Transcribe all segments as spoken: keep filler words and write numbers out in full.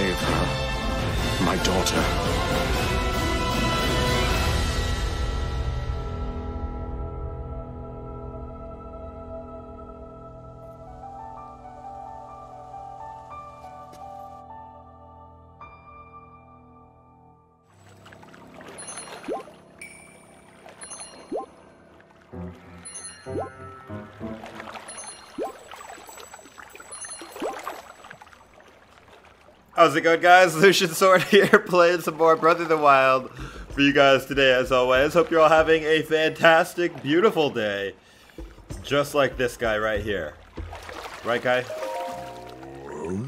save her, my daughter. How's it going, guys? Lucian Sword here, playing some more Breath of the Wild for you guys today, as always. Hope you're all having a fantastic, beautiful day. Just like this guy right here. Right, guy? Ooh.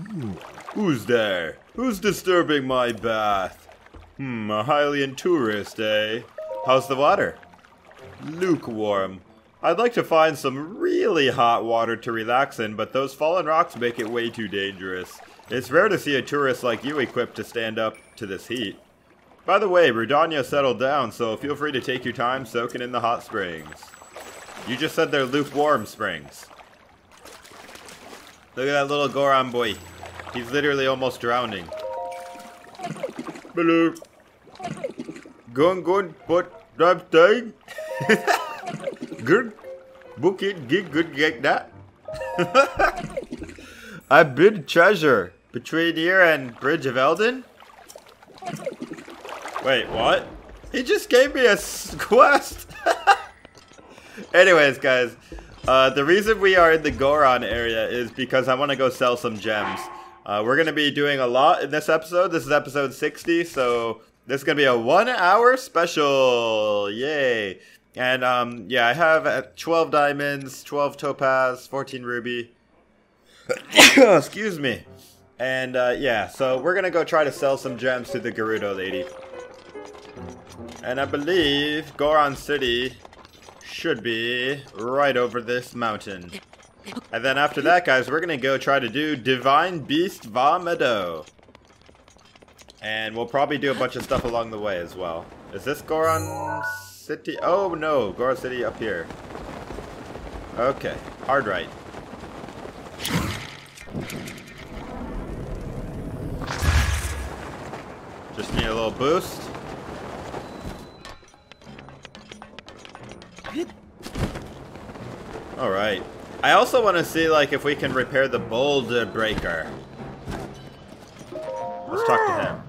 Who's there? Who's disturbing my bath? Hmm, a Hylian tourist, eh? How's the water? Lukewarm. I'd like to find some really hot water to relax in, but those fallen rocks make it way too dangerous. It's rare to see a tourist like you equipped to stand up to this heat. By the way, Rudania settled down, so feel free to take your time soaking in the hot springs. You just said they're lukewarm springs. Look at that little Goron boy. He's literally almost drowning. Hello. Gun gun but that thing. Good. Book it, get good, get that. I bid treasure. Between here and Bridge of Elden? Wait, what? He just gave me a quest! Anyways, guys, uh, the reason we are in the Goron area is because I want to go sell some gems. Uh, we're going to be doing a lot in this episode. This is episode sixty, so this is going to be a one hour special. Yay! And, um, yeah, I have twelve diamonds, twelve topaz, fourteen ruby. Excuse me. And, uh, yeah, so we're gonna go try to sell some gems to the Gerudo lady. And I believe Goron City should be right over this mountain. And then after that, guys, we're gonna go try to do Divine Beast Vah Medoh. And we'll probably do a bunch of stuff along the way as well. Is this Goron City? Oh, no. Goron City up here. Okay. Hard right. Just need a little boost. Alright. I also want to see, like, if we can repair the Boulder Breaker. Let's talk to him.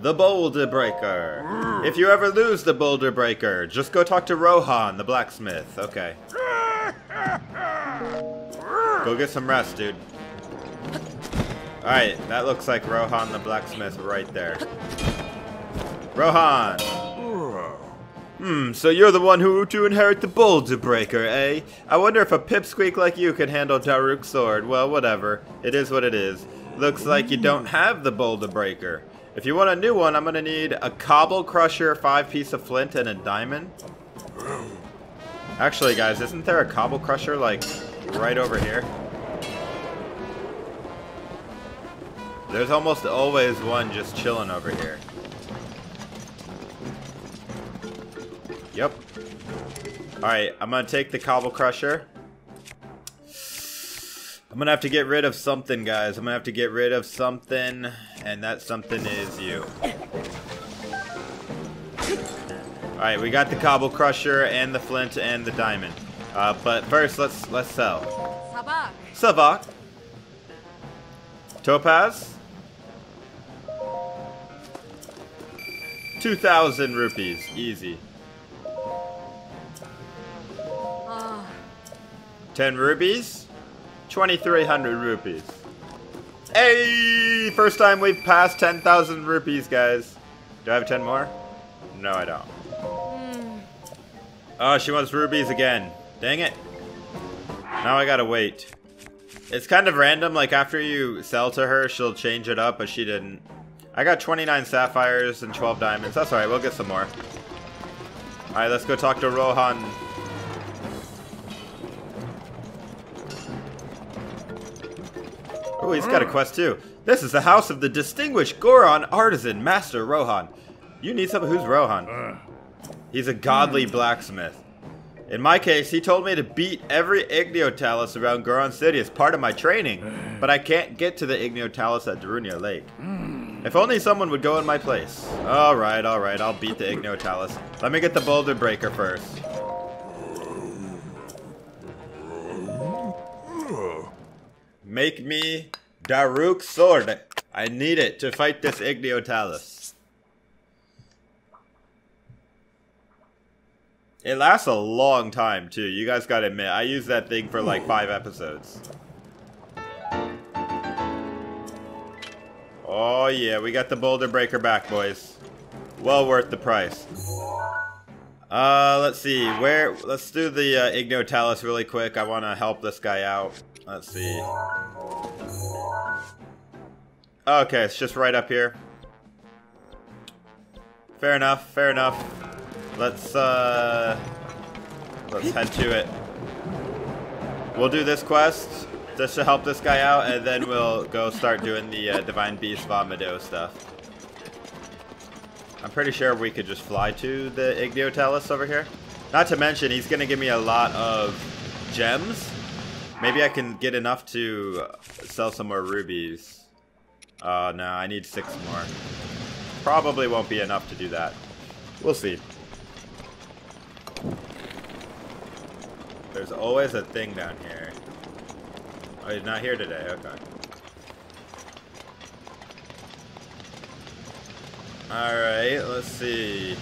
The Boulder Breaker. If you ever lose the Boulder Breaker, just go talk to Rohan, the blacksmith. Okay. Go get some rest, dude. Alright, that looks like Rohan the blacksmith right there. Rohan! Hmm, so you're the one who to inherit the Boulder Breaker, eh? I wonder if a pipsqueak like you could handle Daruk's sword. Well, whatever. It is what it is. Looks like you don't have the Boulder Breaker. If you want a new one, I'm gonna need a Cobble Crusher, five piece of flint, and a diamond. Actually, guys, isn't there a Cobble Crusher, like, right over here? There's almost always one just chilling over here. Yep. Alright, I'm gonna take the Cobble Crusher. I'm gonna have to get rid of something, guys. I'm gonna have to get rid of something, and that something is you. Alright, we got the Cobble Crusher and the flint and the diamond. Uh, but first, let's let's sell. Sabak. Sabak. Topaz. two thousand rupees. Easy. Uh. ten rupees. twenty-three hundred rupees. Hey! First time we've passed ten thousand rupees, guys. Do I have ten more? No, I don't. Mm. Oh, she wants rupees again. Dang it. Now I gotta wait. It's kind of random, like after you sell to her, she'll change it up, but she didn't. I got twenty-nine sapphires and twelve diamonds. That's alright, we'll get some more. Alright, let's go talk to Rohan. Oh, he's got a quest too. This is the house of the distinguished Goron artisan, Master Rohan. You need someone who's Rohan. He's a godly blacksmith. In my case, he told me to beat every Igneo Talus around Goron City as part of my training, but I can't get to the Igneo Talus at Darunia Lake. If only someone would go in my place. Alright, alright, I'll beat the Igneo Talus. Let me get the Boulder Breaker first. Make me Daruk Sword. I need it to fight this Igneo Talus. It lasts a long time too, you guys gotta admit. I used that thing for like five episodes. Oh yeah, we got the Boulder Breaker back, boys. Well worth the price. Uh, let's see, where, let's do the uh, Igneo Talus really quick. I wanna help this guy out. Let's see. Okay, it's just right up here. Fair enough, fair enough. Let's, uh... let's head to it. We'll do this quest just to help this guy out, and then we'll go start doing the uh, Divine Beast Vah Medoh stuff. I'm pretty sure we could just fly to the Igneo Talus over here. Not to mention, he's gonna give me a lot of gems. Maybe I can get enough to sell some more rubies. Uh, no, I need six more. Probably won't be enough to do that. We'll see. There's always a thing down here. Oh, he's not here today, okay. Alright, let's see.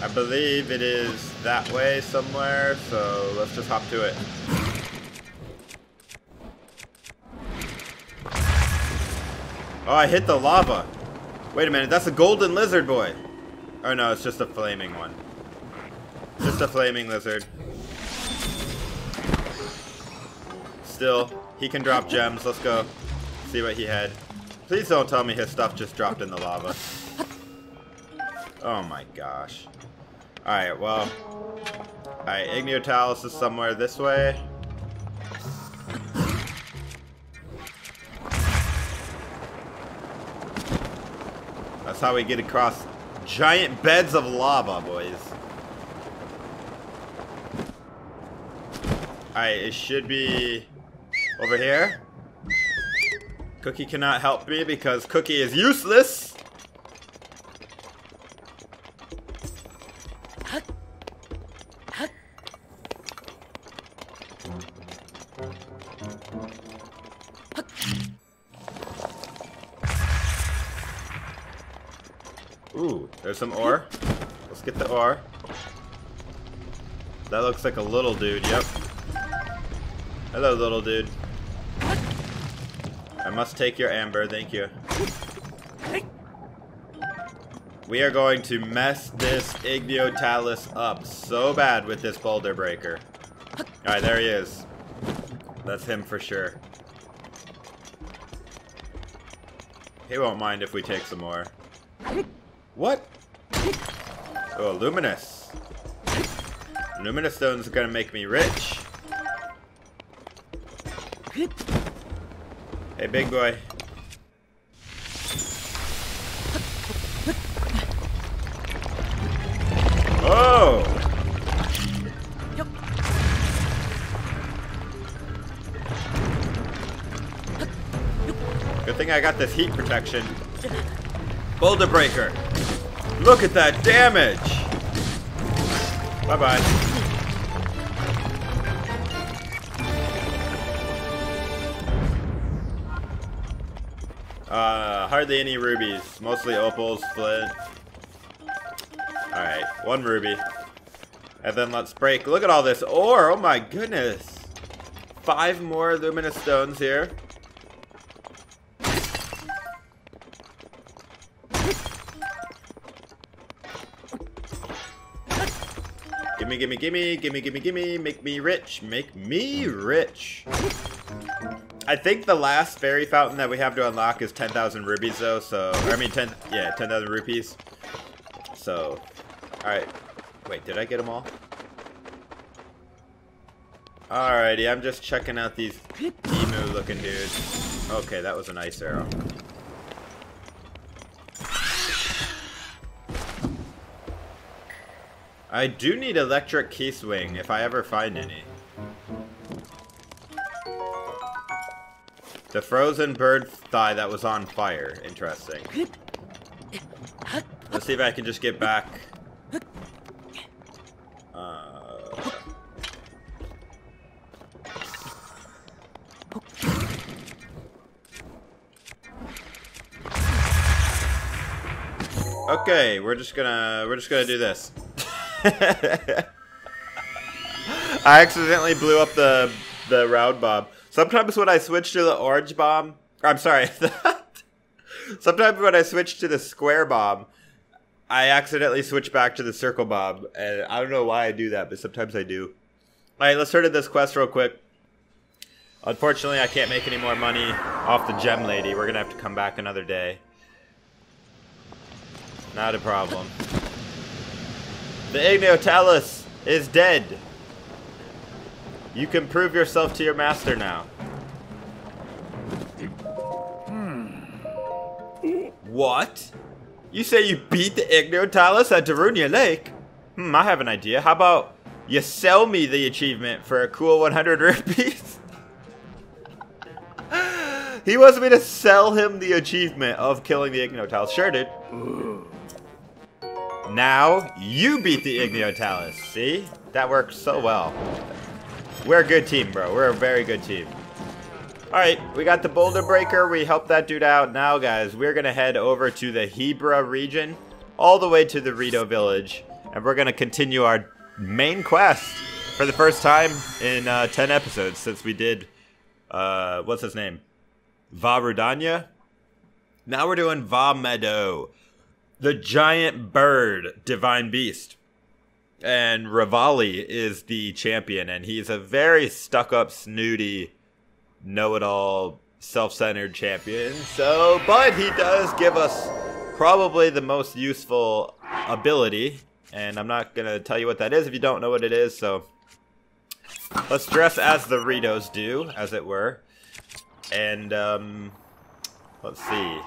I believe it is that way somewhere, so let's just hop to it. Oh, I hit the lava. Wait a minute, that's a golden lizard boy. Oh no, it's just a flaming one. Just a flaming lizard. Still, he can drop gems. Let's go see what he had. Please don't tell me his stuff just dropped in the lava. Oh my gosh. Alright, well. Alright, Igneo Talus is somewhere this way. That's how we get across giant beds of lava, boys. Alright, it should be over here. Cookie cannot help me because Cookie is useless. There's some ore. Let's get the ore. That looks like a little dude, yep. Hello, little dude. I must take your amber, thank you. We are going to mess this Igneo Talus up so bad with this Boulder Breaker. Alright, there he is. That's him for sure. He won't mind if we take some more. What? Oh, luminous. Luminous stones are gonna make me rich. Hey, big boy. Oh! Good thing I got this heat protection. Boulder Breaker. Look at that damage! Bye-bye. Uh, hardly any rubies. Mostly opals, flint. Alright, one ruby. And then let's break. Look at all this ore! Oh my goodness! Five more luminous stones here. Gimme, gimme, gimme, gimme, gimme, gimme, make me rich, make me rich. I think the last fairy fountain that we have to unlock is ten thousand rubies though, so, I mean, ten, yeah, ten thousand rupees. So, alright, wait, did I get them all? Alrighty, I'm just checking out these emu looking dudes. Okay, that was a nice arrow. I do need electric key swing if I ever find any. The frozen bird thigh that was on fire. Interesting. Let's see if I can just get back. Uh... Okay, we're just gonna we're just gonna do this. I accidentally blew up the the round bomb. Sometimes when I switch to the orange bomb, I'm sorry. Sometimes when I switch to the square bomb, I accidentally switch back to the circle bomb, and I don't know why I do that, but sometimes I do. All right, let's turn to this quest real quick. Unfortunately, I can't make any more money off the gem lady. We're gonna have to come back another day. Not a problem. The Igneo Talus is dead. You can prove yourself to your master now. What? You say you beat the Igneo Talus at Darunia Lake? Hmm, I have an idea. How about you sell me the achievement for a cool one hundred rupees? He wants me to sell him the achievement of killing the Igneo Talus. Sure, dude. Ooh. Now, you beat the Igneo Talus. See? That works so well. We're a good team, bro. We're a very good team. Alright, we got the Boulder Breaker. We helped that dude out. Now, guys, we're going to head over to the Hebra region, all the way to the Rito Village, and we're going to continue our main quest for the first time in uh, ten episodes since we did, uh, what's his name? Vah Rudania? Now we're doing Vah Medoh. The giant bird, Divine Beast. And Revali is the champion, and he's a very stuck-up, snooty, know-it-all, self-centered champion. So, but he does give us probably the most useful ability, and I'm not going to tell you what that is if you don't know what it is, so let's dress as the Ritos do, as it were. And, um, let's see.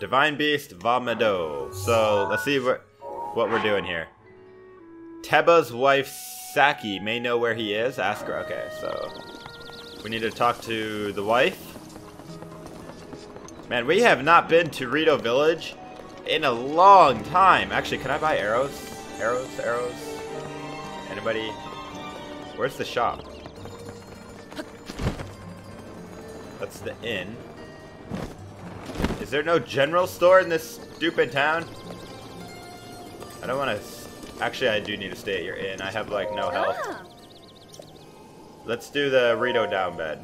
Divine Beast Vah Medoh. So let's see what what we're doing here. Teba's wife Saki may know where he is. Ask her. Okay, so we need to talk to the wife. Man, we have not been to Rito Village in a long time. Actually, can I buy arrows? Arrows? Arrows? Anybody? Where's the shop? That's the inn. Is there no general store in this stupid town? I don't want to... Actually, I do need to stay at your inn. I have, like, no health. Ah. Let's do the Rito down bed.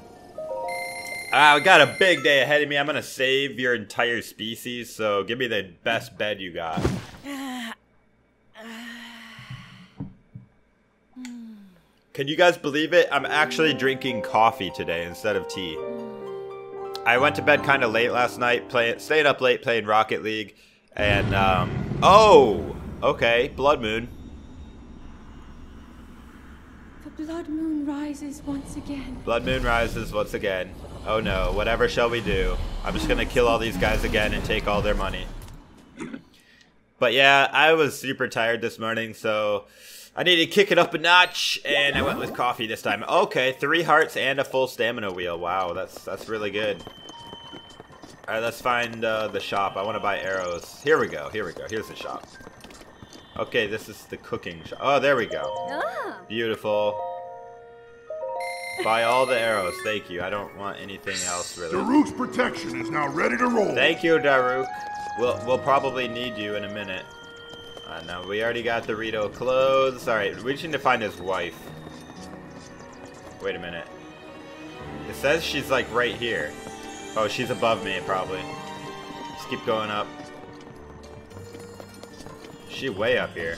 Ah, I got a big day ahead of me. I'm going to save your entire species, so give me the best bed you got. Can you guys believe it? I'm actually drinking coffee today instead of tea. I went to bed kind of late last night, play, stayed up late playing Rocket League, and, um, oh, okay, Blood Moon. The Blood Moon rises once again. Blood Moon rises once again. Oh no, whatever shall we do? I'm just gonna kill all these guys again and take all their money. But yeah, I was super tired this morning, so I needed to kick it up a notch, and I went with coffee this time. Okay, three hearts and a full stamina wheel. Wow, that's that's really good. All right, let's find uh, the shop. I want to buy arrows. Here we go, here we go. Here's the shop. Okay, this is the cooking shop. Oh, there we go. Beautiful. Buy all the arrows. Thank you. I don't want anything else, really. Daruk's protection is now ready to roll. Thank you, Daruk. We'll, we'll probably need you in a minute. Uh, no, we already got the Rito clothes. Alright, we just need to find his wife. Wait a minute. It says she's like right here. Oh, she's above me probably. Let's keep going up. She's way up here.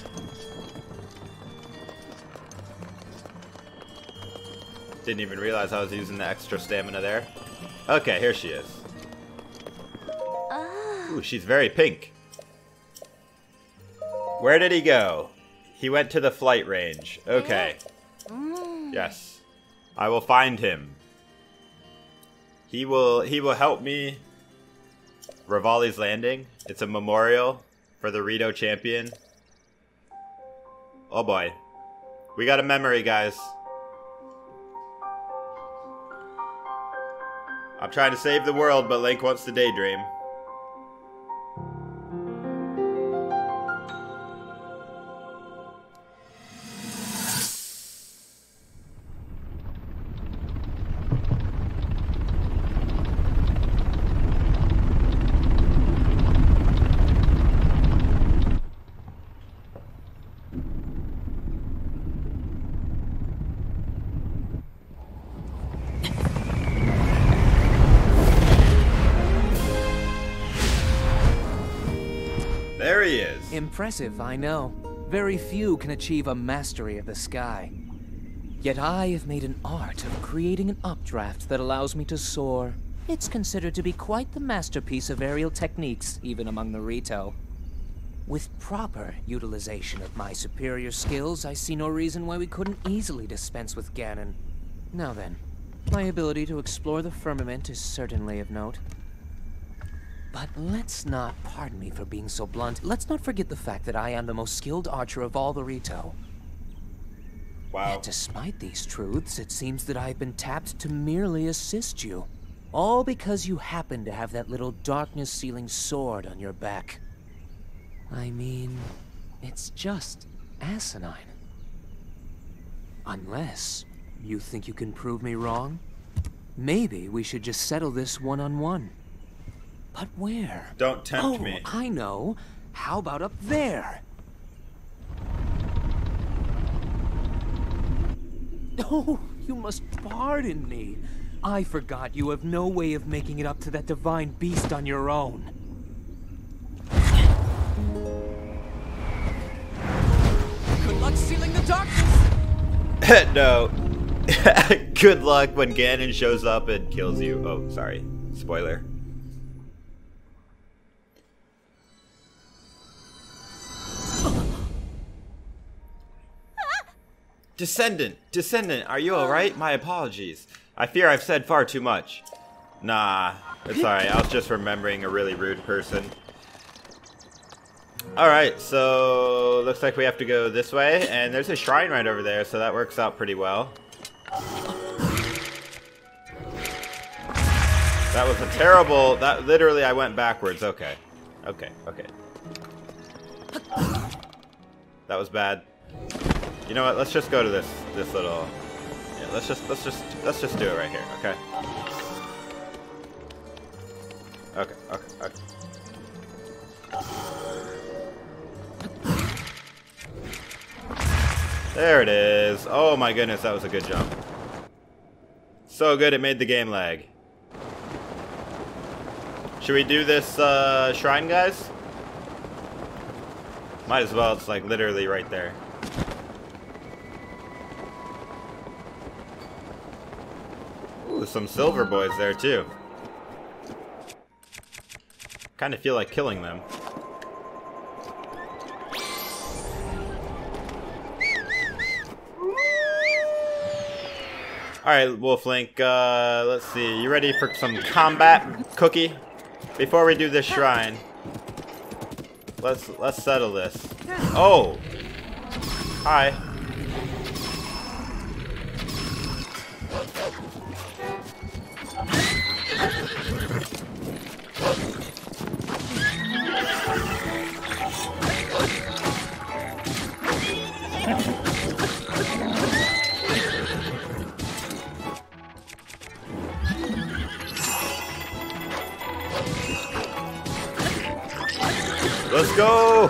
Didn't even realize I was using the extra stamina there. Okay, here she is. Ooh, she's very pink. Where did he go? He went to the flight range. Okay. Yes. I will find him. He will he will help me. Revali's Landing. It's a memorial for the Rito champion. Oh boy. We got a memory, guys. I'm trying to save the world, but Link wants to daydream. Impressive, I know. Very few can achieve a mastery of the sky. Yet I have made an art of creating an updraft that allows me to soar. It's considered to be quite the masterpiece of aerial techniques, even among the Rito. With proper utilization of my superior skills, I see no reason why we couldn't easily dispense with Ganon. Now then, my ability to explore the firmament is certainly of note. But let's not, pardon me for being so blunt, let's not forget the fact that I am the most skilled archer of all the Rito. Wow. Yet despite these truths, it seems that I've been tapped to merely assist you. All because you happen to have that little darkness-sealing sword on your back. I mean, it's just asinine. Unless you think you can prove me wrong, maybe we should just settle this one-on-one. But where? Don't tempt oh, me. I know. How about up there? Oh, you must pardon me. I forgot you have no way of making it up to that divine beast on your own. Good luck sealing the darkness! No. Good luck when Ganon shows up and kills you. Oh, sorry. Spoiler. Descendant, Descendant, are you alright? My apologies. I fear I've said far too much. Nah, it's alright. I was just remembering a really rude person. Alright, so looks like we have to go this way, and there's a shrine right over there, so that works out pretty well. That was a terrible... That literally, I went backwards. Okay. Okay, okay. That was bad. You know what? Let's just go to this this little. Yeah, let's just let's just let's just do it right here. Okay. Okay. Okay. Okay. There it is. Oh my goodness, that was a good jump. So good it made the game lag. Should we do this uh, shrine, guys? Might as well. It's like literally right there. Some silver boys there too. Kind of feel like killing them. Alright, Wolf Link, uh, let's see. You ready for some combat, Cookie? Before we do this shrine, let's let's settle this. Oh! Hi. Let's go!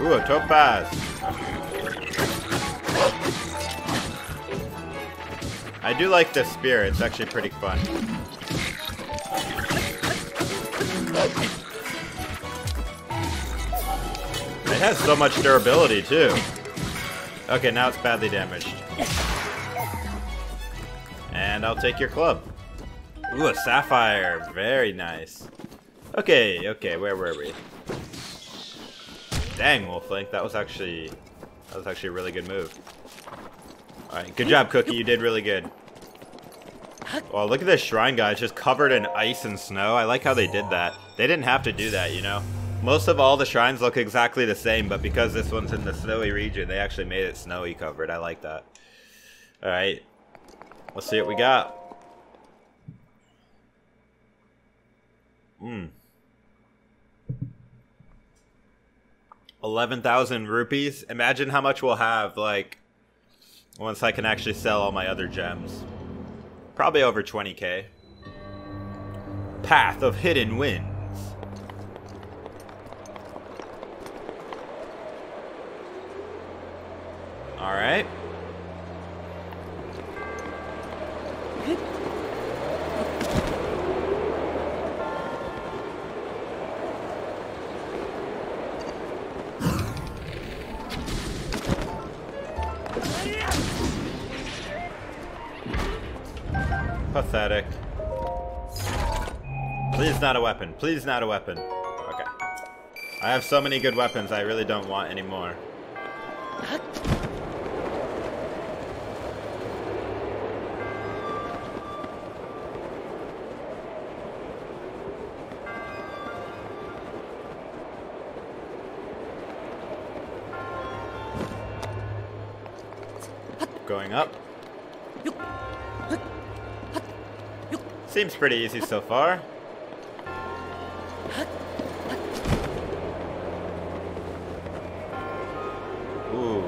Ooh, a topaz. I do like this spear, it's actually pretty fun. It has so much durability too. Okay, now it's badly damaged. And I'll take your club. Ooh, a sapphire. Very nice. Okay, okay, where were we? Dang, Wolf Link, that was actually that was actually a really good move. Alright, good job, Cookie, you did really good. Well, look at this shrine, guys, just covered in ice and snow. I like how they did that. They didn't have to do that, you know? Most of all the shrines look exactly the same, but because this one's in the snowy region, they actually made it snowy covered. I like that. Alright. Let's see what we got. Hmm. eleven thousand rupees. Imagine how much we'll have, like, once I can actually sell all my other gems. Probably over twenty K. Path of Hidden Winds. Alright. Pathetic. Please not a weapon. Please not a weapon. Okay. I have so many good weapons, I really don't want any more. Going up. Seems pretty easy so far. Ooh.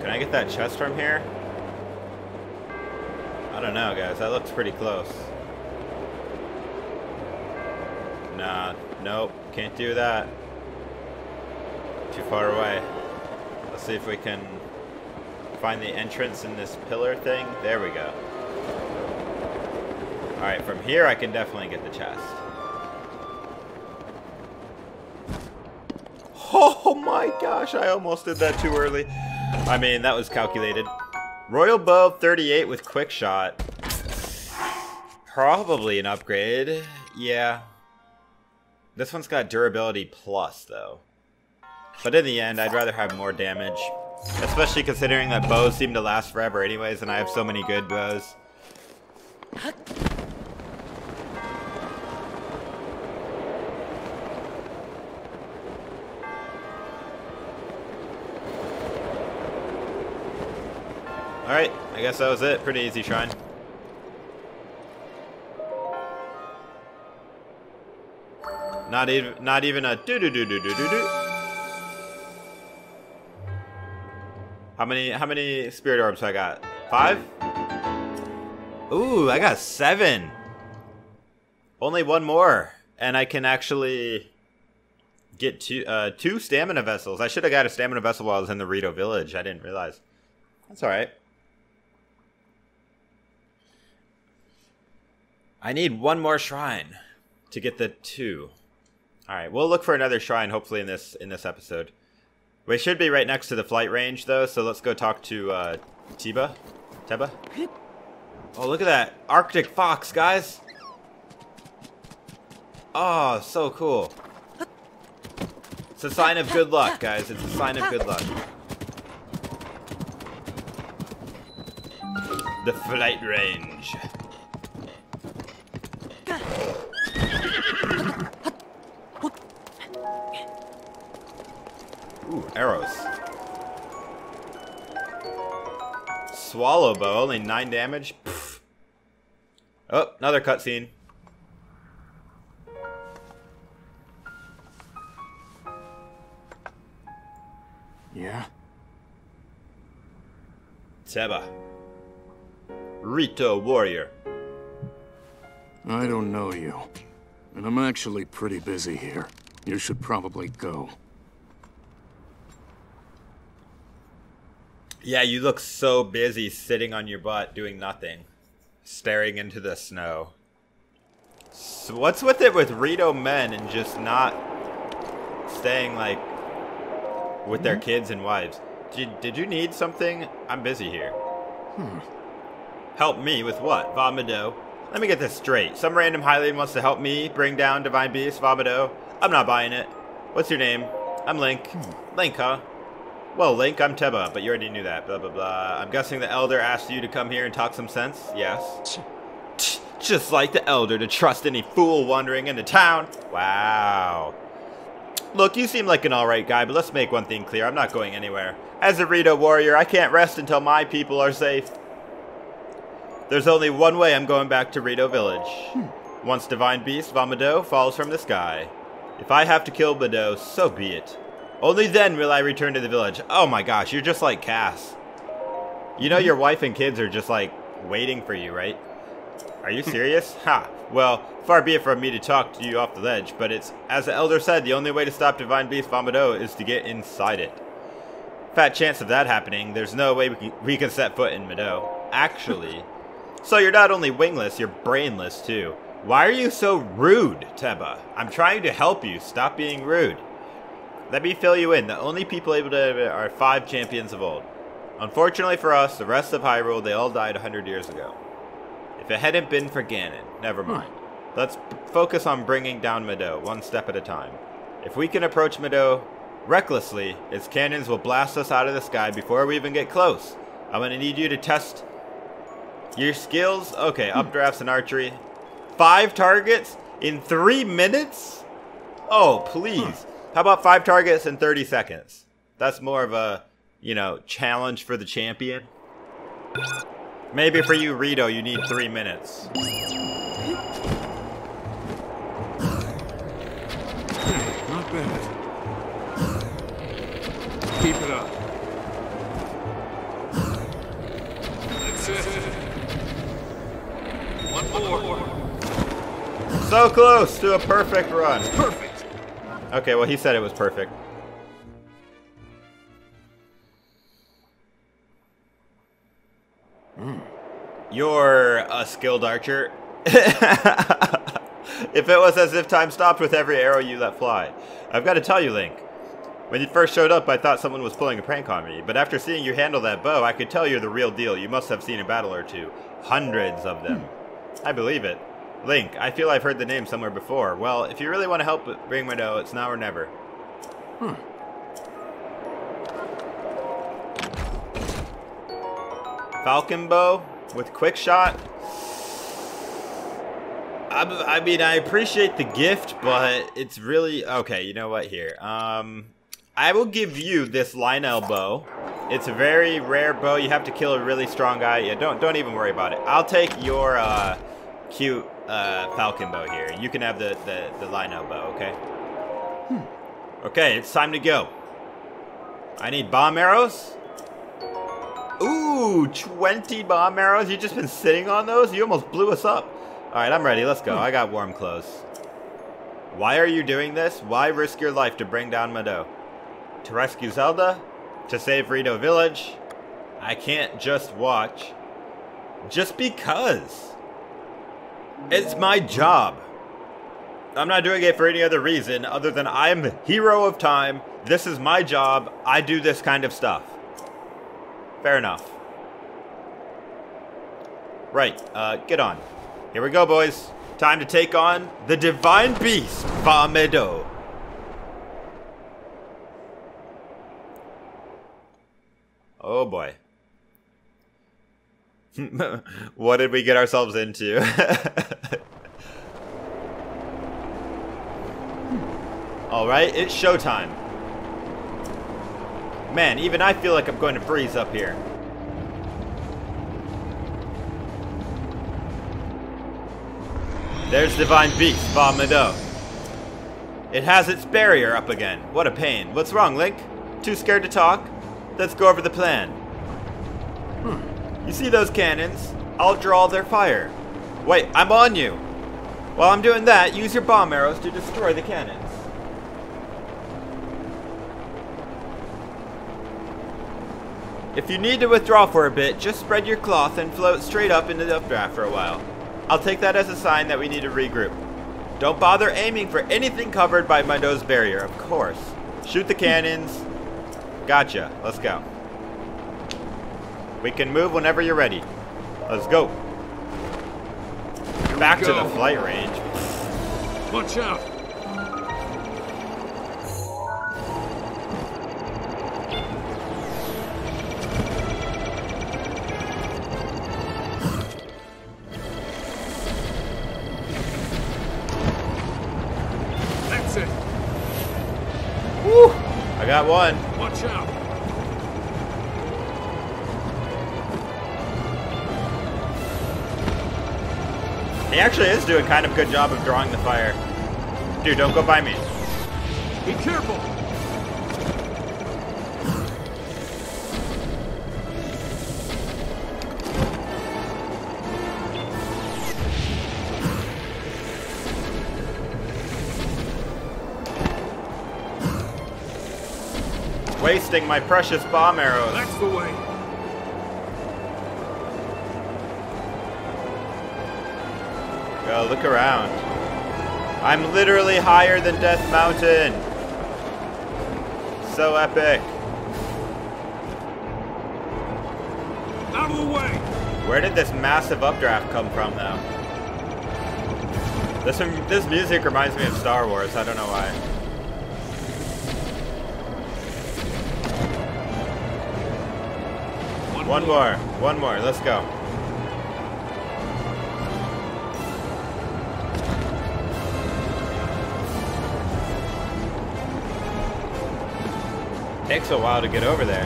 Can I get that chest from here? I don't know, guys. That looks pretty close. Nah. Nope. Can't do that. Too far away. Let's see if we can find the entrance in this pillar thing. There we go. Alright, from here I can definitely get the chest. Oh my gosh, I almost did that too early. I mean, that was calculated. Royal Bow thirty-eight with Quick Shot. Probably an upgrade. Yeah. This one's got Durability Plus, though. But in the end, I'd rather have more damage. Especially considering that bows seem to last forever anyways, and I have so many good bows. Alright, I guess that was it. Pretty easy shrine. Not even not even a do-do-do-do-do-do-do. How many how many spirit orbs I got? Five? Ooh, I got seven. Only one more. And I can actually get two uh two stamina vessels. I should have got a stamina vessel while I was in the Rito Village. I didn't realize. That's alright. I need one more shrine to get the two. Alright, we'll look for another shrine hopefully in this in this episode. We should be right next to the flight range though, so let's go talk to uh Teba. Teba? Oh, look at that. Arctic fox, guys. Oh, so cool. It's a sign of good luck, guys. It's a sign of good luck. The flight range. Ooh, arrows. Swallow bow, only nine damage. Pfft. Oh, another cutscene. Yeah. Teba. Rito warrior. I don't know you. And I'm actually pretty busy here. You should probably go. Yeah, you look so busy sitting on your butt doing nothing. Staring into the snow. So what's with it with Rito men and just not staying, like, with their kids and wives? Did, did you need something? I'm busy here. Hmm. Help me with what? Vah Medoh. Let me get this straight. Some random highlight wants to help me bring down Divine Beast Vah Medoh. I'm not buying it. What's your name? I'm Link. Hmm. Link, huh? Well, Link, I'm Teba, but you already knew that. Blah, blah, blah. I'm guessing the Elder asked you to come here and talk some sense? Yes. Just like the elder to trust any fool wandering into town. Wow. Look, you seem like an alright guy, but let's make one thing clear. I'm not going anywhere. As a Rito warrior, I can't rest until my people are safe. There's only one way I'm going back to Rito Village. Hmm. Once Divine Beast Vah Medoh falls from the sky. If I have to kill Medoh, so be it. Only then will I return to the village. Oh my gosh, you're just like Cass. You know your wife and kids are just like waiting for you, right? Are you serious? Ha! Well, far be it from me to talk to you off the ledge, but it's, as the elder said, the only way to stop Divine Beast Vah Medoh is to get inside it. Fat chance of that happening, there's no way we can, we can set foot in Medoh. Actually. So you're not only wingless, you're brainless too. Why are you so rude, Teba? I'm trying to help you, stop being rude. Let me fill you in, the only people able to are five champions of old. Unfortunately for us, the rest of Hyrule, they all died a hundred years ago. If it hadn't been for Ganon, never mind. Hmm. Let's focus on bringing down Medoh, one step at a time. If we can approach Medoh recklessly, its cannons will blast us out of the sky before we even get close. I'm gonna need you to test your skills. Okay, hmm. updrafts and archery. Five targets in three minutes? Oh, please. Hmm. How about five targets in thirty seconds? That's more of a, you know, challenge for the champion. Maybe for you, Rito, you need three minutes. Not bad. Keep it up. That's it. One more. So close to a perfect run. Perfect. Okay, well, he said it was perfect. Mm. You're a skilled archer. If it was as if time stopped with every arrow you let fly. I've got to tell you, Link. When you first showed up, I thought someone was pulling a prank on me. But after seeing you handle that bow, I could tell you're the real deal. You must have seen a battle or two. Hundreds of them. Mm. I believe it. Link, I feel I've heard the name somewhere before. Well, if you really want to help bring Medoh, it's now or never. Hmm. Falcon bow with quick shot. I, I mean, I appreciate the gift, but it's really okay. You know what? Here, um, I will give you this Lynel bow. It's a very rare bow. You have to kill a really strong guy. Yeah, don't don't even worry about it. I'll take your uh, cute. Uh, falcon bow here. You can have the, the, the Lynel bow, okay? Hmm. Okay, it's time to go. I need bomb arrows. Ooh, twenty bomb arrows? You've just been sitting on those? You almost blew us up. Alright, I'm ready. Let's go. Hmm. I got warm clothes. Why are you doing this? Why risk your life to bring down Medoh? To rescue Zelda? To save Rito Village? I can't just watch. Just because. It's my job. I'm not doing it for any other reason other than I'm the hero of time. This is my job. I do this kind of stuff. Fair enough. Right, uh, get on. Here we go, boys. Time to take on the Divine Beast, Vah Medoh. Oh boy. What did we get ourselves into? Alright, it's showtime. Man, even I feel like I'm going to freeze up here. There's Divine Beast, Vah Medoh. It has its barrier up again. What a pain. What's wrong, Link? Too scared to talk? Let's go over the plan. Hmm. You see those cannons? I'll draw their fire. Wait, I'm on you! While I'm doing that, use your bomb arrows to destroy the cannons. If you need to withdraw for a bit, just spread your cloth and float straight up into the updraft for a while. I'll take that as a sign that we need to regroup. Don't bother aiming for anything covered by Medoh's barrier, of course. Shoot the cannons. Gotcha. Let's go. We can move whenever you're ready. Let's go. Back to the flight range. Watch out! got one. Watch out. He actually is doing kind of a good job of drawing the fire. Dude, don't go by me. Be careful. Wasting my precious bomb arrows. That's the way. Go look around. I'm literally higher than Death Mountain. So epic. Out of the way. Where did this massive updraft come from, though? This this music reminds me of Star Wars. I don't know why. One more, one more, let's go. Takes a while to get over there.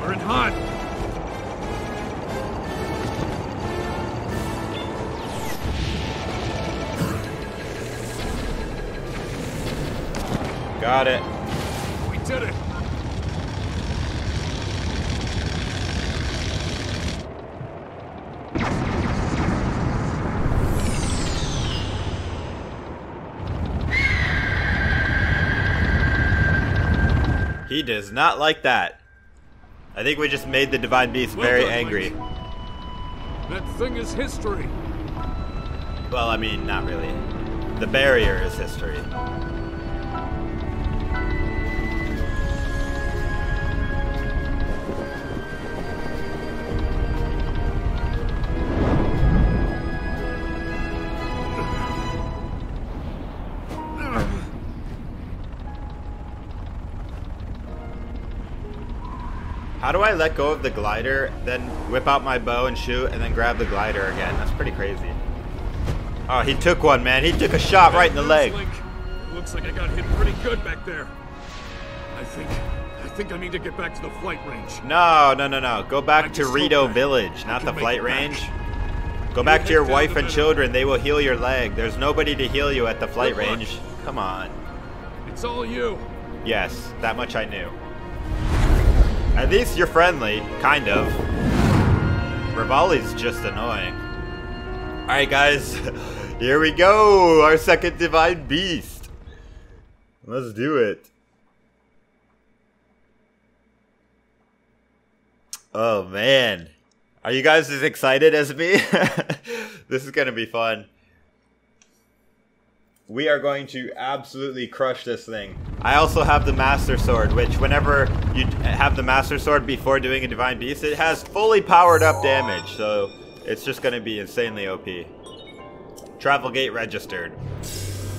We're in hot. Got it. We did it. He does not like that. I think we just made the Divine Beast well very done, angry. Link. That thing is history. Well, I mean, not really. The barrier is history. How do I let go of the glider, then whip out my bow and shoot, and then grab the glider again? That's pretty crazy. Oh, he took one, man. He took a shot right in the leg. Looks like I got hit pretty good back there. I think, I think I need to get back to the flight range. No, no, no, no. Go back to Rito Village, not the flight range. Go back to your wife and children. They will heal your leg. There's nobody to heal you at the flight range. Come on. It's all you. Yes, that much I knew. At least you're friendly, kind of. Revali's just annoying. Alright guys, here we go! Our second Divine Beast! Let's do it. Oh man. Are you guys as excited as me? This is gonna be fun. We are going to absolutely crush this thing. I also have the Master Sword, which whenever you have the Master Sword before doing a Divine Beast, it has fully powered up damage, so it's just going to be insanely O P. Travel gate registered.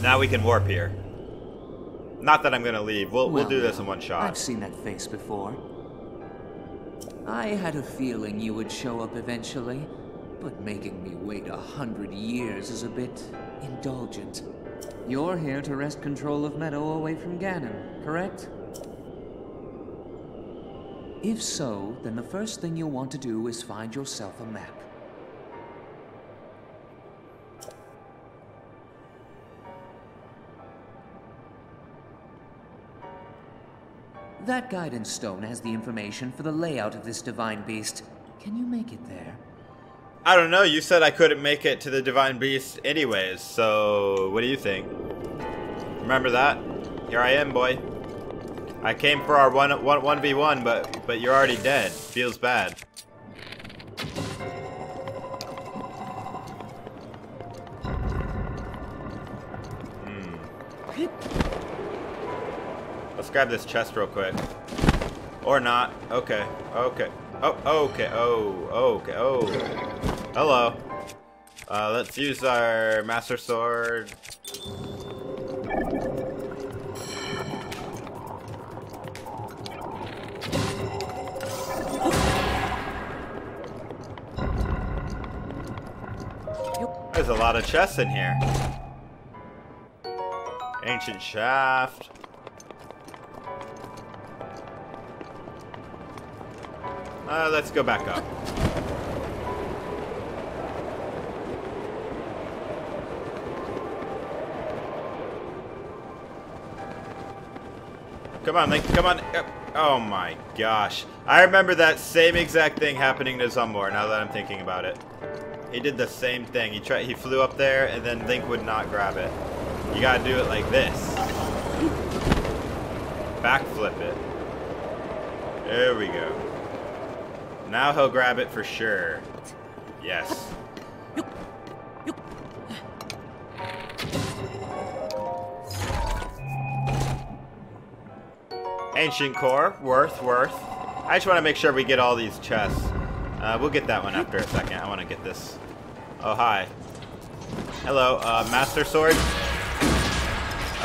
Now we can warp here. Not that I'm going to leave. We'll, well, we'll do this in one shot. I've seen that face before. I had a feeling you would show up eventually, but making me wait a hundred years is a bit indulgent. You're here to wrest control of Meadow away from Ganon, correct? If so, then the first thing you'll want to do is find yourself a map. That guidance stone has the information for the layout of this Divine Beast. Can you make it there? I don't know, you said I couldn't make it to the Divine Beast anyways, so what do you think? Remember that? Here I am, boy. I came for our one, one, one v one, but, but you're already dead. Feels bad. Mm. Let's grab this chest real quick. Or not. Okay, okay. Oh, okay, oh, okay, oh. Hello. Uh, let's use our Master Sword. There's a lot of chests in here. Ancient shaft. Uh, let's go back up. Come on, Link, come on. Oh my gosh. I remember that same exact thing happening to Zumbor, now that I'm thinking about it. He did the same thing. He tried, he flew up there, and then Link would not grab it. You gotta do it like this. Backflip it. There we go. Now he'll grab it for sure. Yes. Ancient core, worth, worth. I just want to make sure we get all these chests. Uh, we'll get that one after a second. I want to get this. Oh, hi. Hello, uh, Master Sword.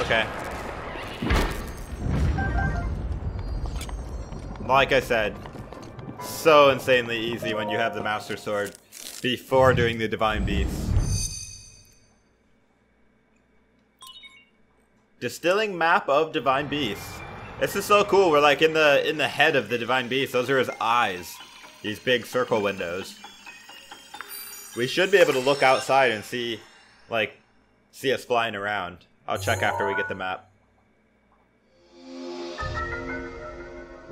Okay. Like I said, so insanely easy when you have the Master Sword before doing the Divine Beast. Distilling map of Divine Beast. This is so cool. We're like in the in the head of the Divine Beast. Those are his eyes. These big circle windows. We should be able to look outside and see, like, see us flying around. I'll check after we get the map.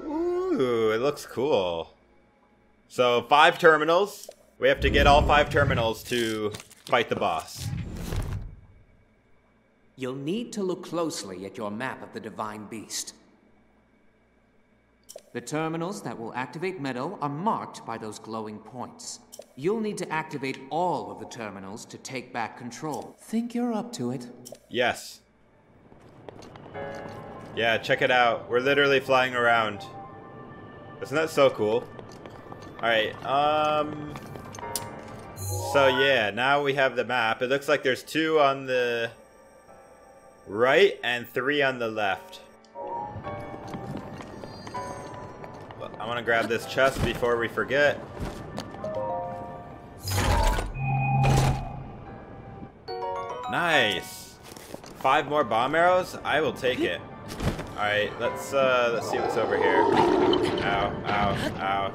Ooh, it looks cool. So, five terminals. We have to get all five terminals to fight the boss. You'll need to look closely at your map of the Divine Beast. The terminals that will activate Meadow are marked by those glowing points. You'll need to activate all of the terminals to take back control. Think you're up to it? Yes. Yeah, check it out. We're literally flying around. Isn't that so cool? Alright, um... so yeah, now we have the map. It looks like there's two on the right and three on the left. I want to grab this chest before we forget. Nice! Five more bomb arrows? I will take it. Alright, let's uh, let's see what's over here. Ow, ow, ow.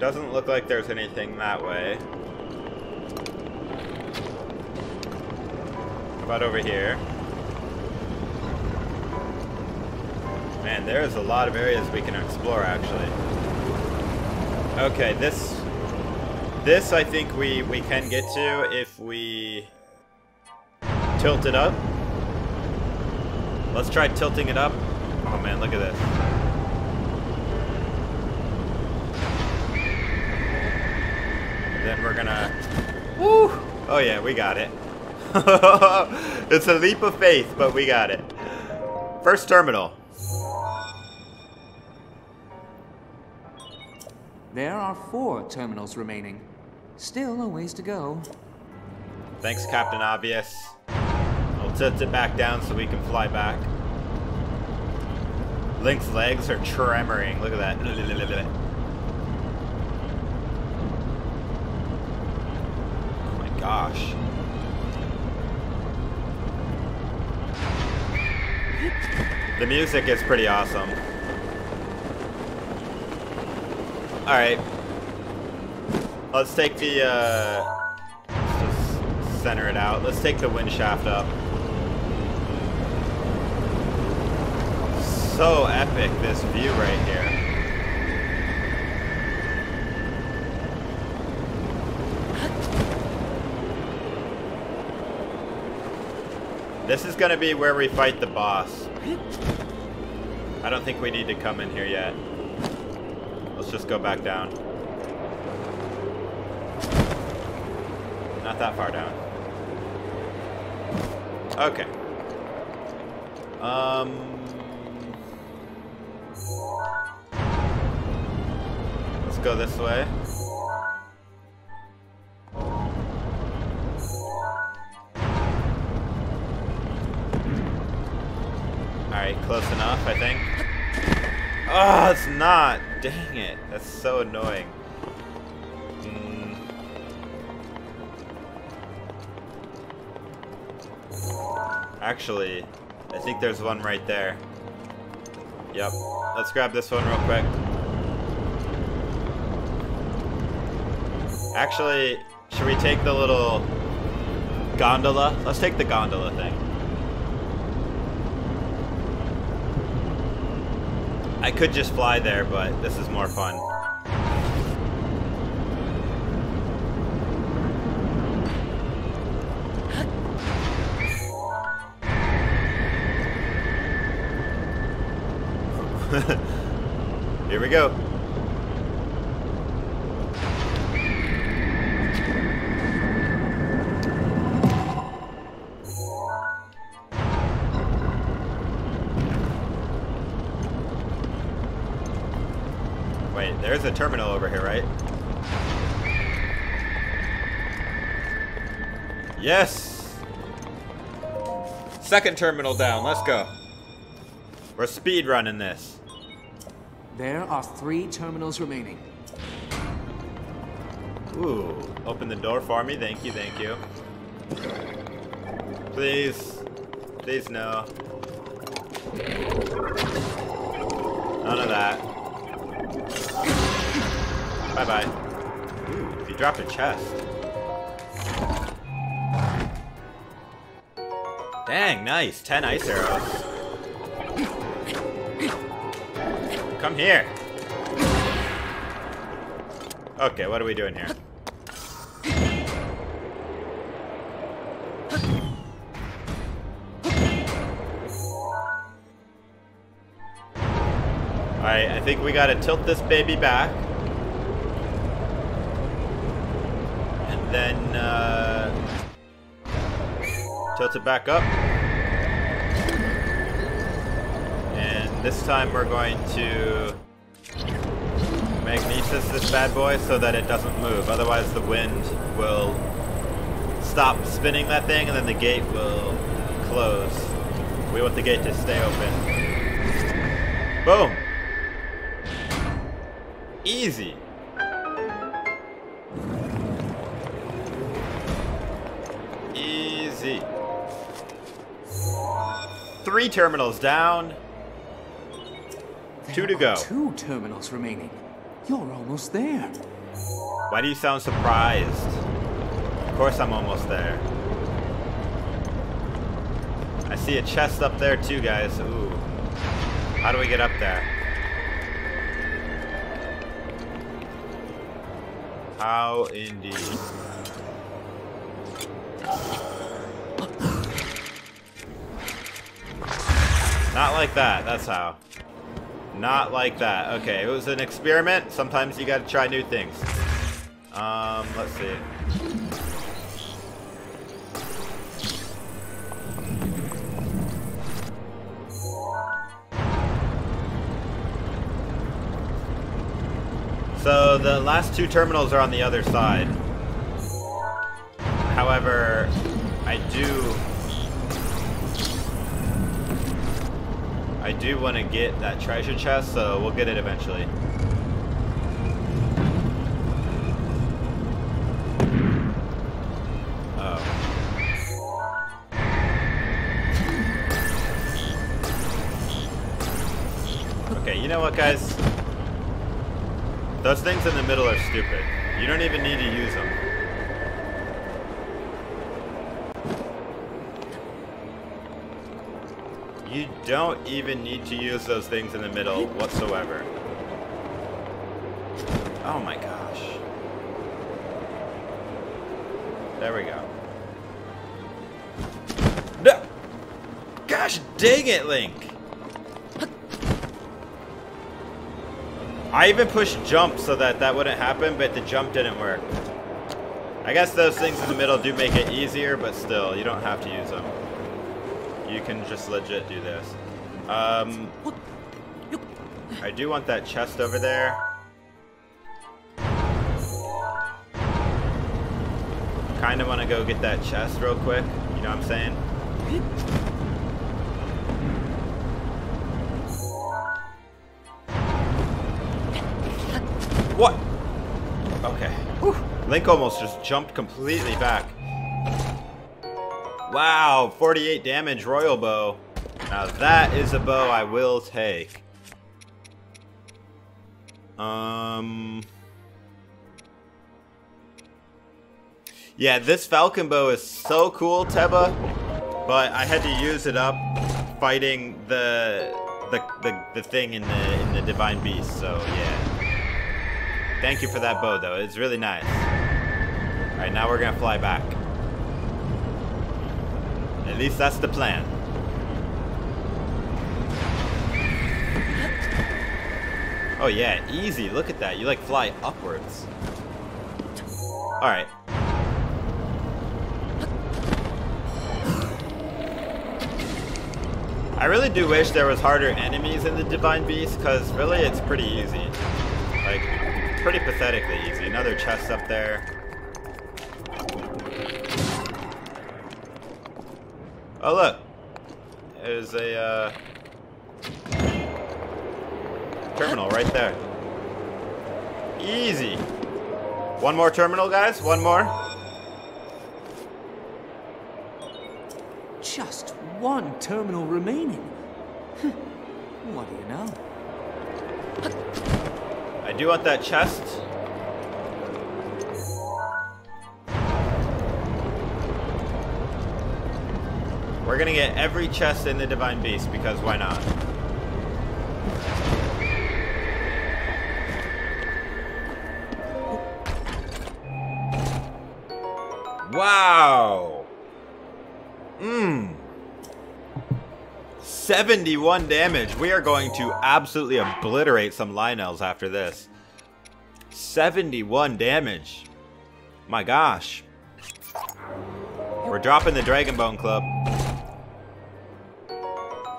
Doesn't look like there's anything that way. About over here. Man, there is a lot of areas we can explore, actually. Okay, this... This, I think, we, we can get to if we tilt it up. Let's try tilting it up. Oh, man, look at this. Then we're gonna... Woo! Oh, yeah, we got it. It's a leap of faith, but we got it. First terminal. There are four terminals remaining. Still a ways to go. Thanks, Captain Obvious. I'll tilt it back down so we can fly back. Link's legs are tremoring. Look at that. Oh my gosh. The music is pretty awesome. Alright. Let's take the, uh... let's just center it out. Let's take the wind shaft up. So epic, this view right here. This is gonna be where we fight the boss. I don't think we need to come in here yet. Let's just go back down. Not that far down. Okay. Um. Let's go this way. Alright, close enough, I think. Oh, it's not! Dang it. That's so annoying. Actually, I think there's one right there. Yep. Let's grab this one real quick. Actually, should we take the little gondola? Let's take the gondola thing. I could just fly there, but this is more fun. Here we go. Wait, there's a terminal over here, right? Yes! Second terminal down, let's go. We're speed running this. There are three terminals remaining. Ooh, open the door for me. Thank you, thank you. Please. Please, no. None of that. Bye-bye. Ooh, you dropped a chest. Dang, nice. Ten ice arrows. Come here. Okay, what are we doing here? Alright, I think we gotta tilt this baby back. And then, uh... tilt it back up. This time we're going to magnesis this bad boy so that it doesn't move. Otherwise the wind will stop spinning that thing and then the gate will close. We want the gate to stay open. Boom! Easy! Easy. Three terminals down. Two to go. Two terminals remaining. You're almost there. Why do you sound surprised? Of course I'm almost there. I see a chest up there too, guys. Ooh. How do we get up there? How indeed. Not like that, that's how. Not like that. Okay, it was an experiment. Sometimes you gotta try new things. Um, let's see. So the last two terminals are on the other side. However, I do... I do want to get that treasure chest, so we'll get it eventually. Oh. Okay, you know what, guys? Those things in the middle are stupid. You don't even need to use them. You don't even need to use those things in the middle whatsoever. Oh my gosh. There we go. No! Gosh dang it, Link! I even pushed jump so that that wouldn't happen, but the jump didn't work. I guess those things in the middle do make it easier, but still, you don't have to use them. You can just legit do this. Um, I do want that chest over there. Kind of want to go get that chest real quick. You know what I'm saying? What? Okay. Whew. Link almost just jumped completely back. Wow, forty-eight damage royal bow. Now that is a bow I will take. Um... Yeah, this falcon bow is so cool, Teba, but I had to use it up fighting the the the, the thing in the in the Divine Beast. So yeah, thank you for that bow though. It's really nice. All right, now we're gonna fly back. At least that's the plan. Oh yeah, easy. Look at that. You like fly upwards. All right. I really do wish there was harder enemies in the Divine Beast, because really it's pretty easy. Like, pretty pathetically easy. Another chest up there. Oh look! There's a, uh... terminal right there. Easy! One more terminal, guys? One more? Just one terminal remaining. What do you know? I do want that chest. We're gonna get every chest in the Divine Beast because why not? Wow. Mmm. seventy-one damage. We are going to absolutely obliterate some Lynels after this. seventy-one damage. My gosh. We're dropping the Dragon Bone Club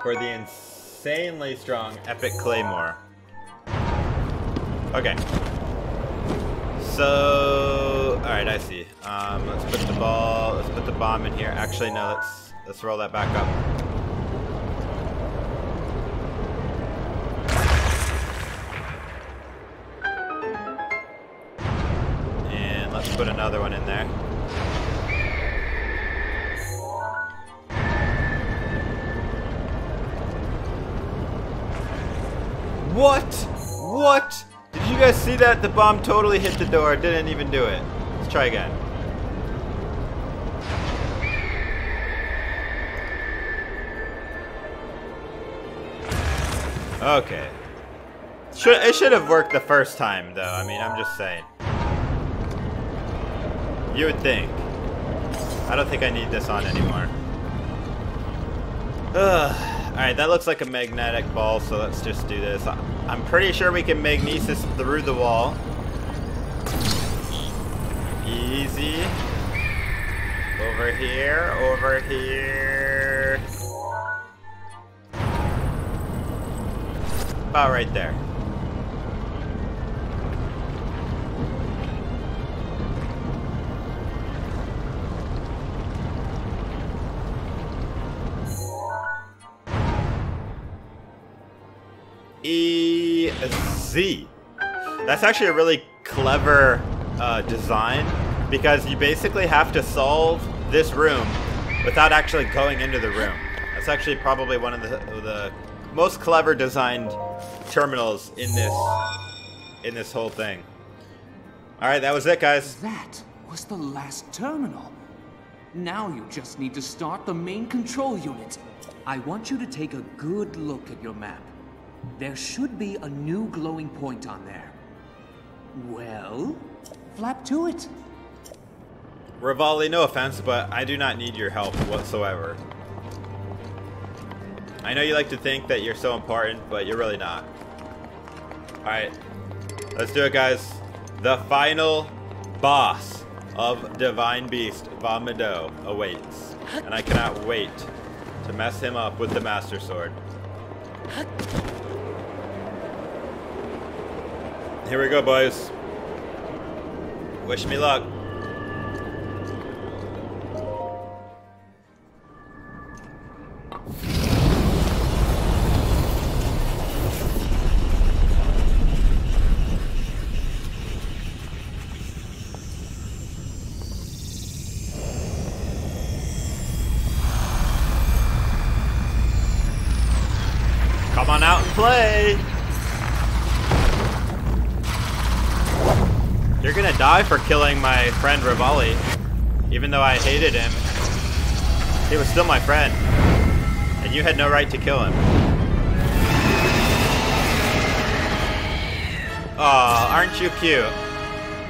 for the insanely strong Epic Claymore. Okay. So, alright, I see. Um, let's put the ball, let's put the bomb in here. Actually, no, let's, let's roll that back up. Put another one in there. What? What? Did you guys see that? The bomb totally hit the door. Didn't even do it. Let's try again. Okay. Should, it should have worked the first time, though. I mean, I'm just saying. You would think. I don't think I need this on anymore. Ugh. Alright, that looks like a magnetic ball, so let's just do this. I'm pretty sure we can magnesis through the wall. Easy. Over here, over here. About right there. E Z. That's actually a really clever uh, design, because you basically have to solve this room without actually going into the room. That's actually probably one of the, the most clever designed terminals in this in this whole thing. All right, that was it, guys. That was the last terminal. Now you just need to start the main control unit. I want you to take a good look at your map. There should be a new glowing point on there. Well, flap to it. Revali, no offense, but I do not need your help whatsoever. I know you like to think that you're so important, but you're really not. Alright, let's do it, guys. The final boss of Divine Beast Vah Medoh awaits. And I cannot wait to mess him up with the Master Sword. Here we go, boys. Wish me luck. Come on out and play! You're gonna die for killing my friend Revali. Even though I hated him, he was still my friend. And you had no right to kill him. Aw, aren't you cute?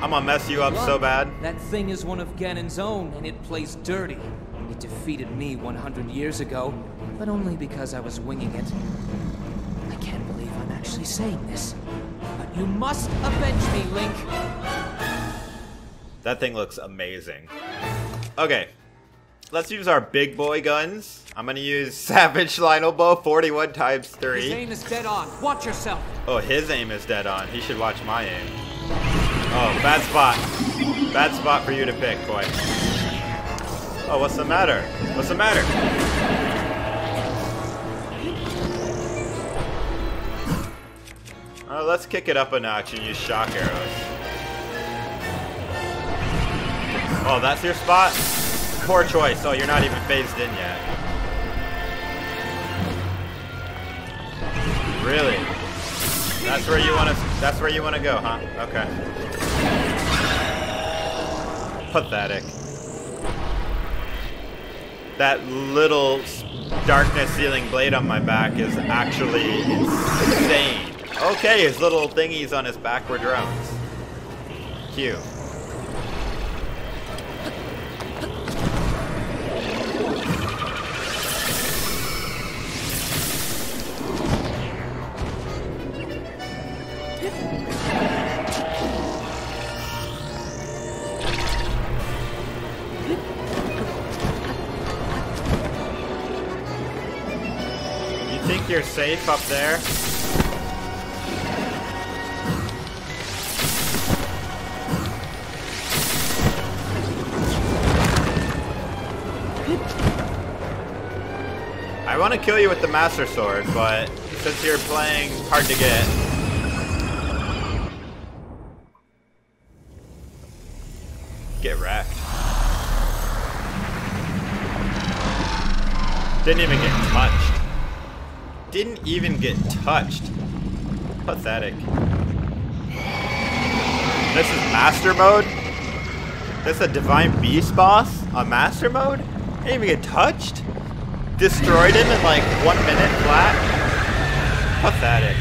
I'm gonna mess you up what? So bad. That thing is one of Ganon's own, and it plays dirty. It defeated me one hundred years ago, but only because I was winging it. I can't believe I'm actually saying this. But you must avenge me, Link! That thing looks amazing. Okay. Let's use our big boy guns. I'm gonna use Savage Lynel Bow forty-one times three. His aim is dead on. Watch yourself! Oh, his aim is dead on. He should watch my aim. Oh, bad spot. Bad spot for you to pick, boy. Oh, what's the matter? What's the matter? Uh, let's kick it up a notch and use shock arrows. Oh, that's your spot? Poor choice. Oh, you're not even phased in yet. Really? That's where you want to. That's where you want to go, huh? Okay. Pathetic. That little darkness sealing blade on my back is actually insane. Okay, his little thingies on his back were drones. Cute. You think you're safe up there? I want to kill you with the Master Sword, but since you're playing hard to get. Get wrecked. Didn't even get touched. Didn't even get touched. Pathetic. This is Master Mode? This a Divine Beast boss on Master Mode? I didn't even get touched? Destroyed him in like one minute flat? Pathetic.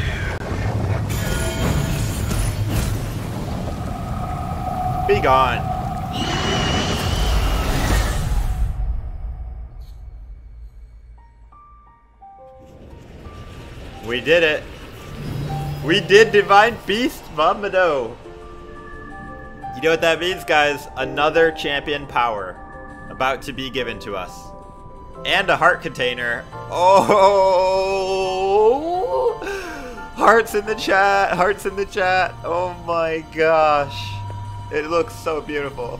Be gone. We did it. We did Divine Beast Vah Medoh. You know what that means, guys? Another champion power about to be given to us. And a heart container. Oh, hearts in the chat, hearts in the chat. Oh my gosh, it looks so beautiful.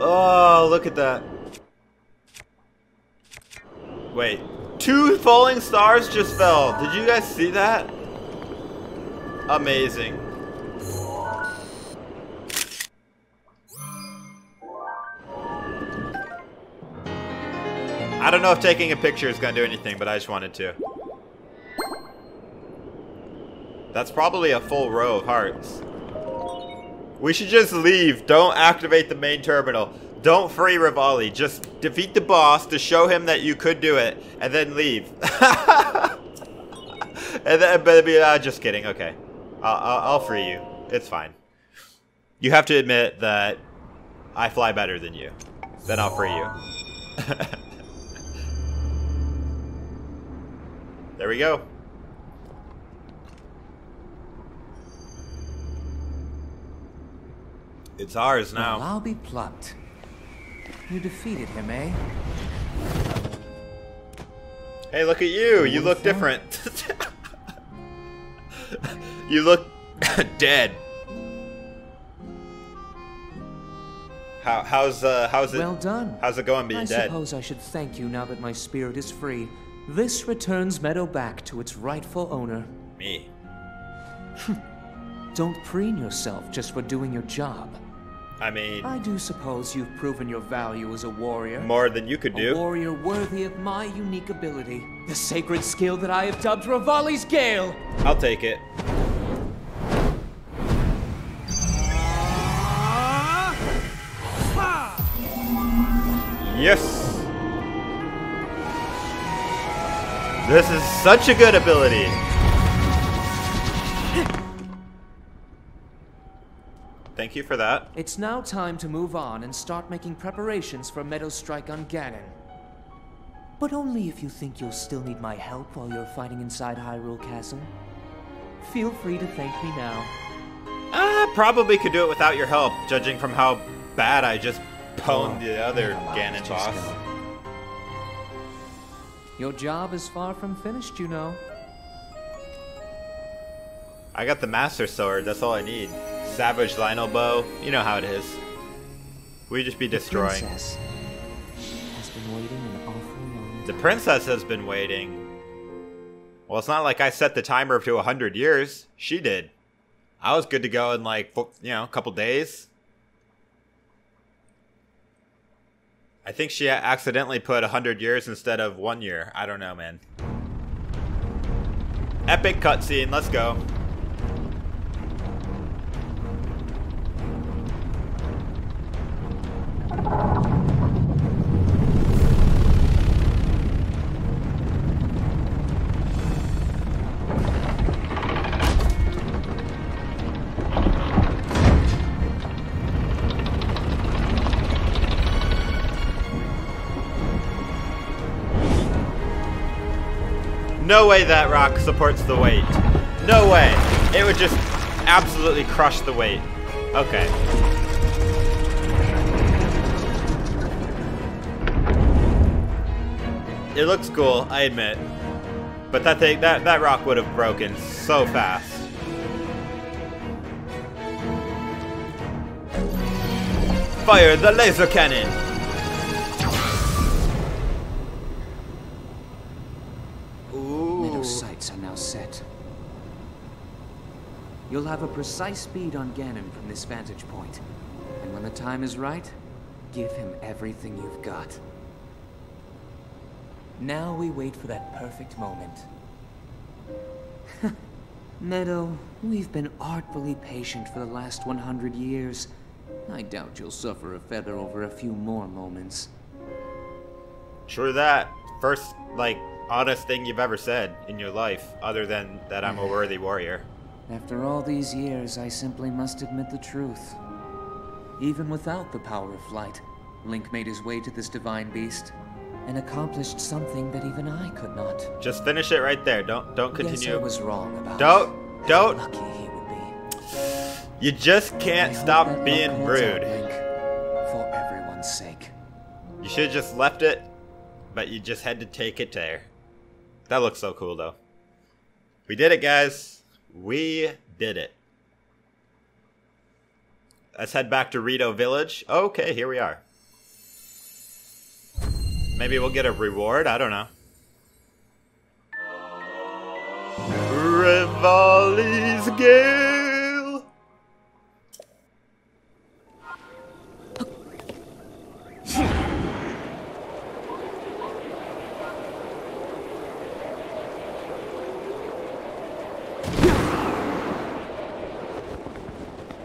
Oh, look at that. Wait, two falling stars just fell. Did you guys see that? Amazing. I don't know if taking a picture is gonna do anything, but I just wanted to. That's probably a full row of hearts. We should just leave. Don't activate the main terminal. Don't free Revali. Just defeat the boss to show him that you could do it, and then leave. And then, but be, uh, just kidding. Okay, I'll, I'll, I'll free you. It's fine. You have to admit that I fly better than you. Then I'll free you. There we go. It's ours now. Well, I'll be plucked. You defeated him, eh? Hey, look at you. You look different. You look dead. How, how's uh, how's it? Well done. How's it going being dead? I suppose I should thank you now that my spirit is free. This returns Medoh back to its rightful owner. Me. Don't preen yourself just for doing your job. I mean, I do suppose you've proven your value as a warrior. More than you could do. A warrior worthy of my unique ability. The sacred skill that I have dubbed Revali's Gale. I'll take it. Yes! This is such a good ability. Thank you for that. It's now time to move on and start making preparations for Meadow's strike on Ganon. But only if you think you'll still need my help while you're fighting inside Hyrule Castle. Feel free to thank me now. I probably could do it without your help, judging from how bad I just pwned oh, the other Ganon boss. Go. Your job is far from finished, you know. I got the Master Sword, that's all I need. Savage Lynel Bow, you know how it is. We just be destroying. The princess has been waiting an awful long time. The princess has been waiting. Well, it's not like I set the timer to a hundred years. She did. I was good to go in like, you know, a couple days. I think she accidentally put a hundred years instead of one year. I don't know, man. Epic cutscene. Let's go. No way that rock supports the weight. No way. It would just absolutely crush the weight. Okay. It looks cool, I admit. But that thing, that, that rock would have broken so fast. Fire the laser cannon! Set. You'll have a precise bead on Ganon from this vantage point, and when the time is right, give him everything you've got. Now we wait for that perfect moment. Meadow, we've been artfully patient for the last one hundred years. I doubt you'll suffer a feather over a few more moments. Sure that. First, like, oddest thing you've ever said in your life, other than that I'm a worthy warrior. After all these years, I simply must admit the truth. Even without the power of flight, Link made his way to this divine beast and accomplished something that even I could not. Just finish it right there. Don't don't continue. Yes, I was wrong about don't don't. How lucky he would be. You just can't stop being rude. Link, for everyone's sake. You should have just left it, but you just had to take it there. That looks so cool, though. We did it, guys. We did it. Let's head back to Rito Village. Okay, here we are. Maybe we'll get a reward? I don't know. Revali's Gale!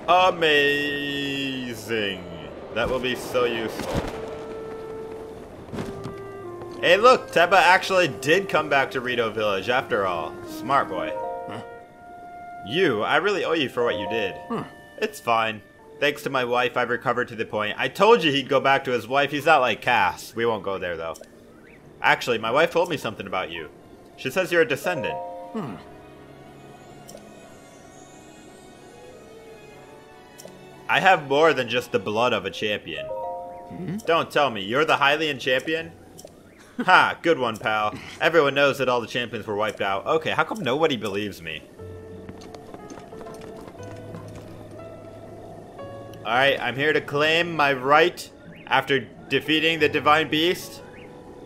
Amazing. That will be so useful. Hey look, Teba actually did come back to Rito Village after all. Smart boy. Huh? You, I really owe you for what you did. Huh. It's fine. Thanks to my wife, I've recovered to the point. I told you he'd go back to his wife. He's not like Cass. We won't go there though. Actually, my wife told me something about you. She says you're a descendant. Hmm. I have more than just the blood of a champion. Hmm? Don't tell me, you're the Hylian champion? Ha, good one, pal. Everyone knows that all the champions were wiped out. Okay, how come nobody believes me? Alright, I'm here to claim my right after defeating the Divine Beast.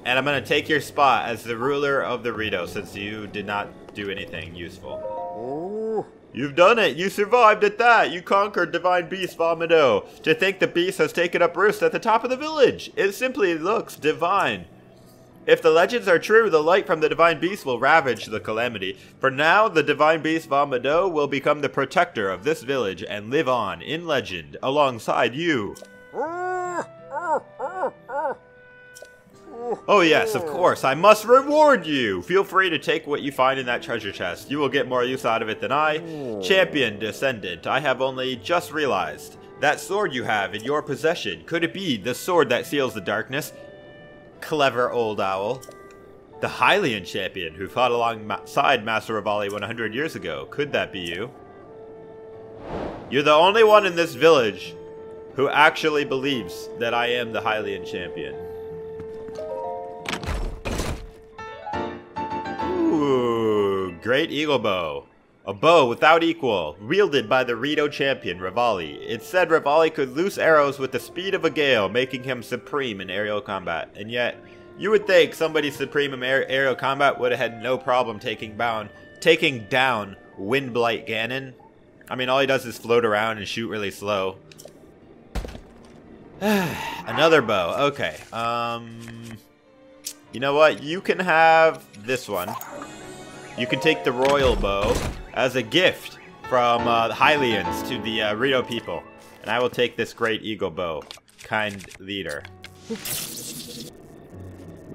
And I'm gonna take your spot as the ruler of the Rito, since you did not do anything useful. Oh. You've done it! You survived at that! You conquered Divine Beast Vah Medoh. To think the beast has taken up roost at the top of the village! It simply looks divine. If the legends are true, the light from the Divine Beast will ravage the calamity. For now, the Divine Beast Vah Medoh will become the protector of this village and live on in legend alongside you. Oh yes, of course, I must reward you! Feel free to take what you find in that treasure chest. You will get more use out of it than I. Champion Descendant, I have only just realized. That sword you have in your possession, could it be the sword that seals the darkness? Clever old owl. The Hylian champion who fought alongside Master Revali one hundred years ago, could that be you? You're the only one in this village who actually believes that I am the Hylian champion. Ooh, Great Eagle Bow. A bow without equal, wielded by the Rito champion, Revali. It said Revali could loose arrows with the speed of a gale, making him supreme in aerial combat. And yet, you would think somebody supreme in aer aerial combat would have had no problem taking, bound, taking down Wind Blight Ganon. I mean, all he does is float around and shoot really slow. Another bow, okay. Um, you know what? You can have this one. You can take the royal bow as a gift from uh, the Hylians to the uh, Rito people. And I will take this Great Eagle Bow. Kind leader. Ooh,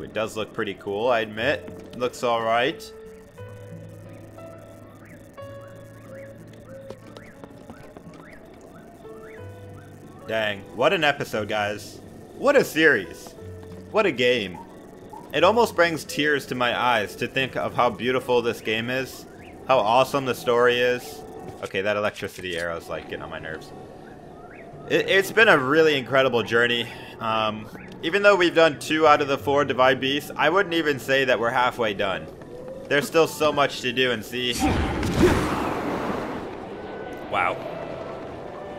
it does look pretty cool, I admit. It looks alright. Dang, what an episode, guys. What a series. What a game. It almost brings tears to my eyes to think of how beautiful this game is. How awesome the story is. Okay, that electricity arrow is like getting on my nerves. It, it's been a really incredible journey. Um, even though we've done two out of the four Divine Beasts, I wouldn't even say that we're halfway done. There's still so much to do and see. Wow.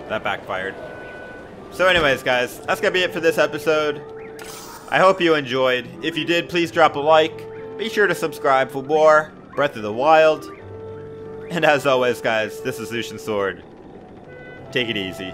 That backfired. So anyways, guys, that's gonna be it for this episode. I hope you enjoyed. If you did, please drop a like. Be sure to subscribe for more Breath of the Wild. And as always, guys, this is Lucian Sword. Take it easy.